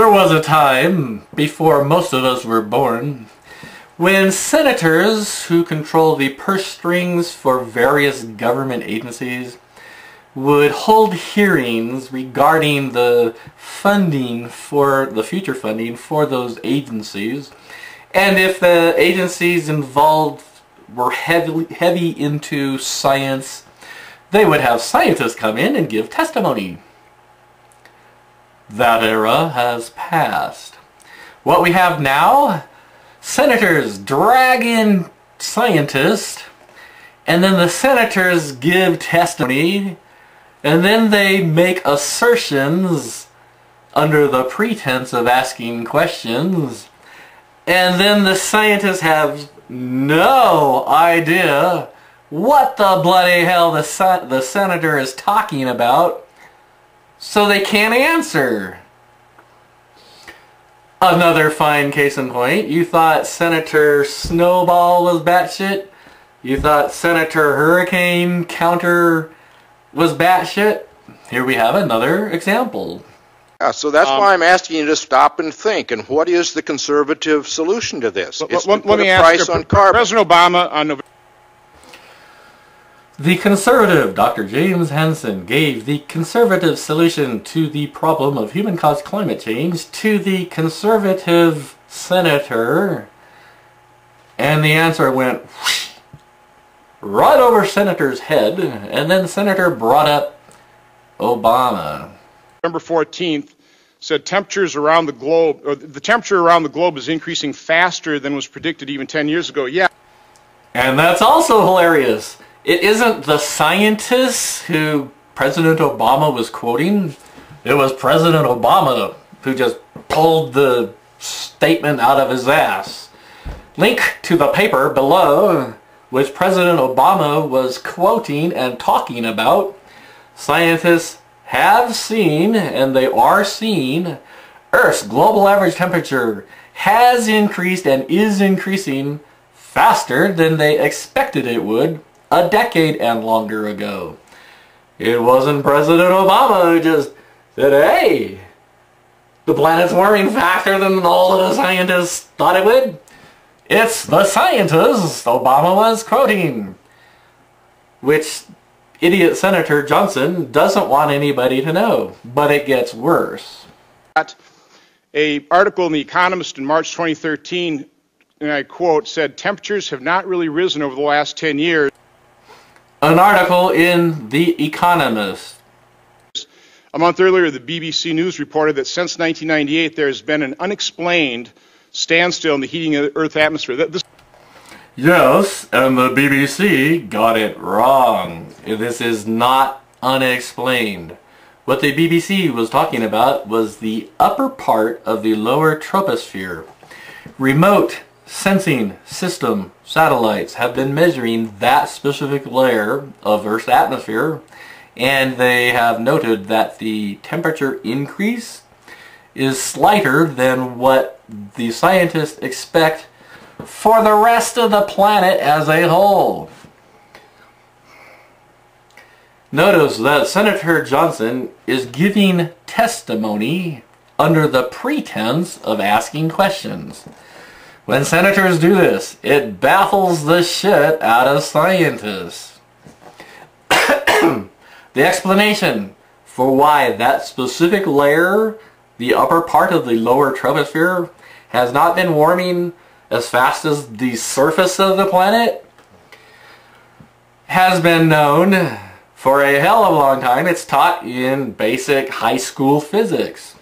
There was a time, before most of us were born, when senators who control the purse strings for various government agencies would hold hearings regarding the funding for, the future funding for those agencies. And if the agencies involved were heavy into science, they would have scientists come in and give testimony. That era has passed. What we have now, senators drag in scientists, and then the senators give testimony, and then they make assertions under the pretense of asking questions, and then the scientists have no idea what the bloody hell the senator is talking about, so they can't answer. Another fine case in point. You thought Senator Snowball was batshit. You thought Senator Hurricane Counter was batshit. Here we have another example. Yeah, so that's why I'm asking you to stop and think. And what is the conservative solution to this? It's to put a price on carbon. President Obama on November. The conservative Dr. James Hansen gave the conservative solution to the problem of human-caused climate change to the conservative senator, and the answer went whoosh, right over Senator's head, and then the senator brought up Obama. November 14th said temperatures around the globe, or the temperature around the globe is increasing faster than was predicted even 10 years ago. Yeah. And that's also hilarious. It isn't the scientists who President Obama was quoting. It was President Obama who just pulled the statement out of his ass. Link to the paper below, which President Obama was quoting and talking about. Scientists have seen, and they are seeing, Earth's global average temperature has increased and is increasing faster than they expected it would a decade and longer ago. It wasn't President Obama who just said, hey, the planet's warming faster than all of the scientists thought it would. It's the scientists Obama was quoting, which idiot Senator Johnson doesn't want anybody to know. But it gets worse. An article in The Economist in March 2013, and I quote, said temperatures have not really risen over the last 10 years. An article in The Economist. A month earlier, the BBC News reported that since 1998, there has been an unexplained standstill in the heating of the Earth's atmosphere. Yes, and the BBC got it wrong. This is not unexplained. What the BBC was talking about was the upper part of the lower troposphere. Remote Sensing system satellites have been measuring that specific layer of Earth's atmosphere, and they have noted that the temperature increase is slighter than what the scientists expect for the rest of the planet as a whole. Notice that Senator Johnson is giving testimony under the pretense of asking questions. When senators do this, it baffles the shit out of scientists. The explanation for why that specific layer, the upper part of the lower troposphere, has not been warming as fast as the surface of the planet has been known for a hell of a long time. It's taught in basic high school physics.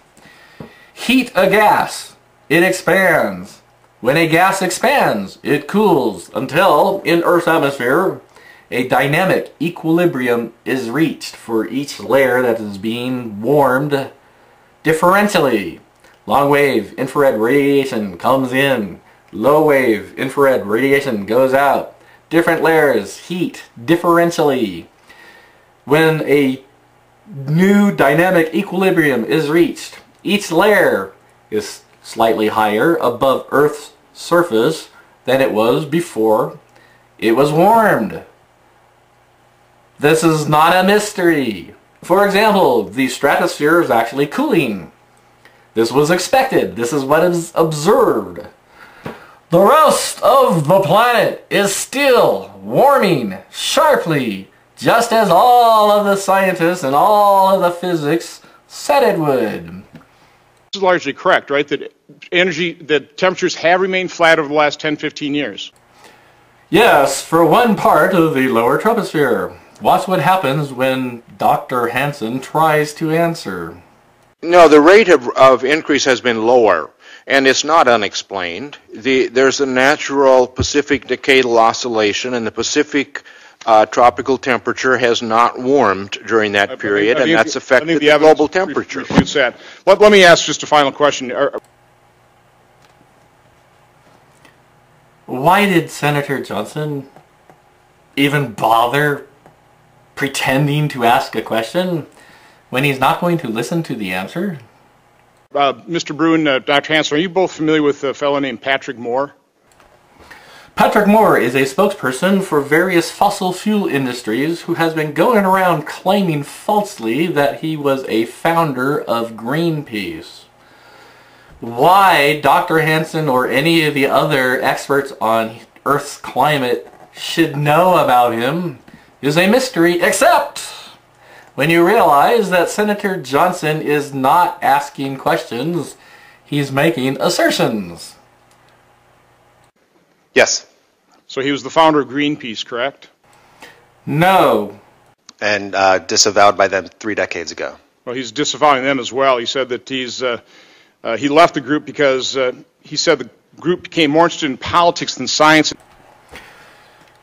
Heat a gas, it expands. When a gas expands, it cools until, in Earth's atmosphere, a dynamic equilibrium is reached for each layer that is being warmed differentially. Long wave infrared radiation comes in. Low wave infrared radiation goes out. Different layers heat differentially. When a new dynamic equilibrium is reached, each layer is slightly higher above Earth's surface than it was before it was warmed. This is not a mystery. For example, the stratosphere is actually cooling. This was expected. This is what is observed. The rest of the planet is still warming sharply, just as all of the scientists and all of the physics said it would. This is largely correct, right? That temperatures have remained flat over the last 10-15 years. Yes, for one part of the lower troposphere. Watch what happens when Dr. Hansen tries to answer. No, the rate of increase has been lower, and it's not unexplained. There's a natural Pacific decadal oscillation, and the Pacific tropical temperature has not warmed during that period, and that's affected the global temperature. Let me ask just a final question. Why did Senator Johnson even bother pretending to ask a question when he's not going to listen to the answer? Mr. Bruin, Dr. Hansen, are you both familiar with a fellow named Patrick Moore? Patrick Moore is a spokesperson for various fossil fuel industries who has been going around claiming falsely that he was a founder of Greenpeace. Why Dr. Hansen or any of the other experts on Earth's climate should know about him is a mystery, except when you realize that Senator Johnson is not asking questions, he's making assertions. Yes. So he was the founder of Greenpeace, correct? No. And disavowed by them 3 decades ago. Well, he's disavowing them as well. He said that he left the group because he said the group became more interested in politics than science.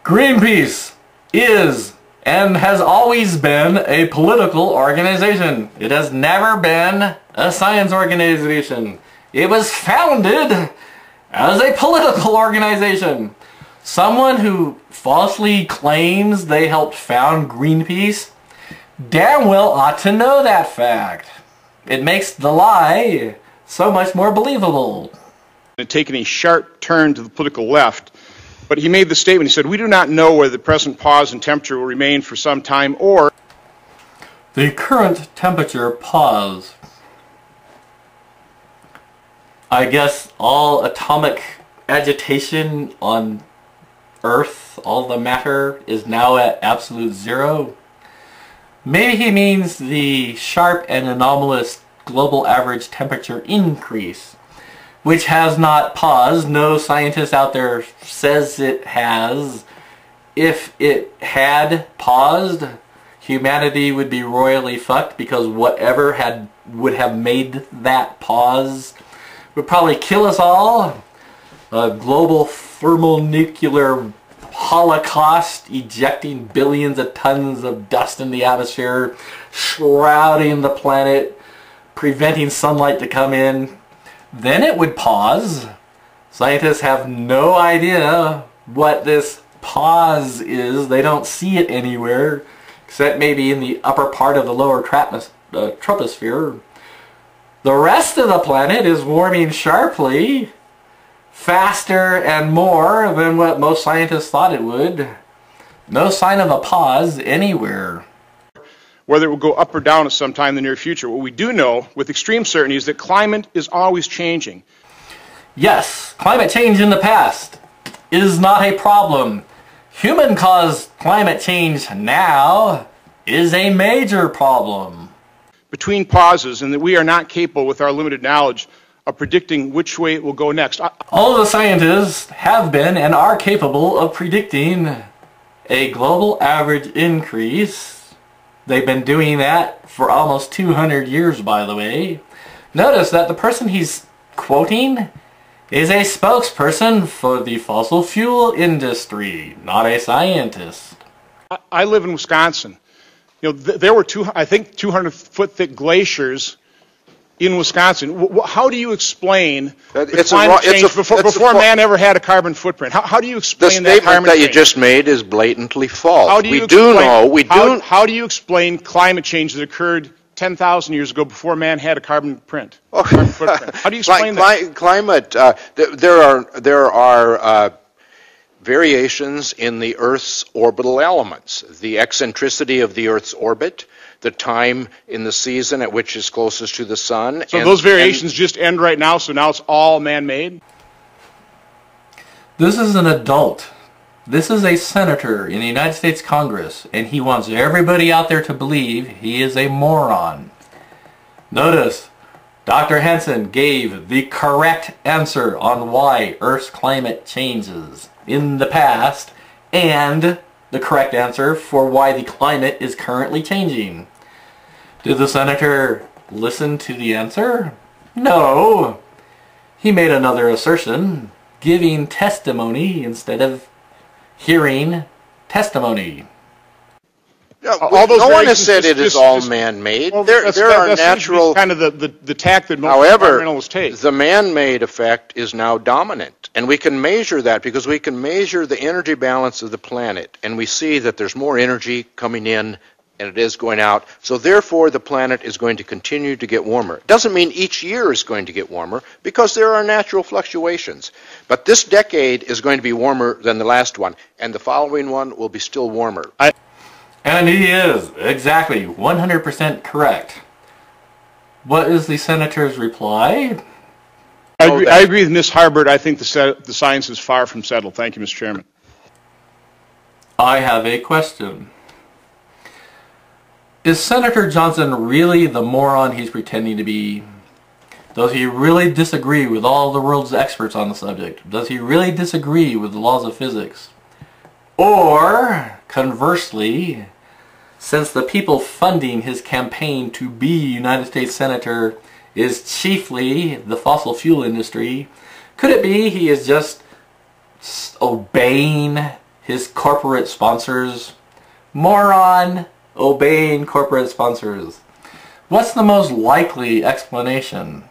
Greenpeace is and has always been a political organization. It has never been a science organization. It was founded as a political organization. Someone who falsely claims they helped found Greenpeace damn well ought to know that fact. It makes the lie so much more believable. It taken a sharp turn to the political left, but he made the statement. He said, "We do not know whether the present pause in temperature will remain for some time or..." The current temperature pause. I guess all atomic agitation on Earth, all the matter, is now at absolute zero. Maybe he means the sharp and anomalous global average temperature increase, which has not paused. No scientist out there says it has. If it had paused, humanity would be royally fucked, because whatever would have made that pause would probably kill us all. A global thermonuclear holocaust, ejecting billions of tons of dust in the atmosphere, shrouding the planet, preventing sunlight to come in. Then it would pause. Scientists have no idea what this pause is. They don't see it anywhere, except maybe in the upper part of the lower troposphere. The rest of the planet is warming sharply, faster and more than what most scientists thought it would. No sign of a pause anywhere. Whether it will go up or down at some time in the near future, what we do know with extreme certainty is that climate is always changing. Yes, climate change in the past is not a problem. Human-caused climate change now is a major problem. Between pauses, and that we are not capable with our limited knowledge of predicting which way it will go next. All the scientists have been and are capable of predicting a global average increase. They've been doing that for almost 200 years, by the way. Notice that the person he's quoting is a spokesperson for the fossil fuel industry, not a scientist. I live in Wisconsin. You know, there were, I think, 200-foot-thick glaciers in Wisconsin. How do you explain climate change before man ever had a carbon footprint? How do you explain that? The statement that you just made is blatantly false. How do you explain climate change that occurred 10,000 years ago before man had a carbon footprint? How do you explain that? Climate. There are variations in the Earth's orbital elements, the eccentricity of the Earth's orbit, the time in the season at which it's closest to the sun. So those variations just end right now, so now it's all man-made? This is an adult. This is a senator in the United States Congress, and he wants everybody out there to believe he is a moron. Notice, Dr. Hansen gave the correct answer on why Earth's climate changes in the past, and the correct answer for why the climate is currently changing. Did the senator listen to the answer? No. He made another assertion, giving testimony instead of hearing testimony. Yeah, no one has said it is all man-made. Well, there are natural... kind of the tack that most environmentalists take. However, the man-made effect is now dominant. And we can measure that because we can measure the energy balance of the planet. And we see that there's more energy coming in and it is going out. So therefore, the planet is going to continue to get warmer. It doesn't mean each year is going to get warmer because there are natural fluctuations. But this decade is going to be warmer than the last one. And the following one will be still warmer. And he is exactly 100% correct. What is the senator's reply? I agree with Ms. Harbert. I think the science is far from settled. Thank you, Mr. Chairman. I have a question. Is Senator Johnson really the moron he's pretending to be? Does he really disagree with all the world's experts on the subject? Does he really disagree with the laws of physics? Or, conversely, since the people funding his campaign to be United States Senator is chiefly the fossil fuel industry, could it be he is just obeying his corporate sponsors? Moron! Obeying corporate sponsors. What's the most likely explanation?